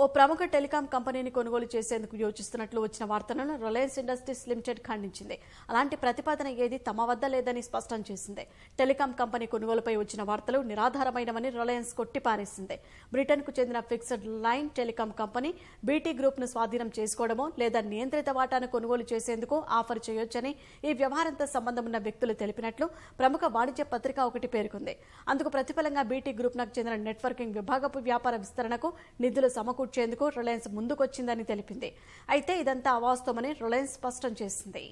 O Pramoka Telecom Company ni Kunwaliches చేసేందుకు యోచిస్తున్నట్లు వచ్చిన వార్తలను రిలయన్స్ ఇండస్ట్రీస్ లిమిటెడ్ ఖండించింది. అలాంటి ప్రతిపాదన ఏది తమ వద్ద లేదని స్పష్టం చేసింది. టెలికాం కంపెనీ కొనుగోలుపై వచ్చిన వార్తలు నిరాధారమైనవని రిలయన్స్ కొట్టిపారేసింది. బ్రిటన్కు చెందిన fixed line telecom company BT group ను స్వాధీనం చేసుకోవడమో లేదా నియంత్రిత వాటాను కొనుగోలు చేసేందుకు ఆఫర్ చేయొచ్చని ఈ వ్యవహారంతో సంబంధం ఉన్న వ్యక్తులు తెలిపినట్లు ప్రముఖ వాణిజ్య పత్రిక ఒకటి పేర్కొంది. అందుకు ప్రతిఫలంగా BT గ్రూప్ కు చెందిన నెట్వర్కింగ్ విభాగపు వ్యాపార విస్తరణకు నిధులు సమకూర్చేందుకు రిలయన్స్ ముందుకొచ్చిందని తెలిపింది. అయితే ఇదంతా అవాస్తవమని రిలయన్స్ స్పష్టం చేసింది.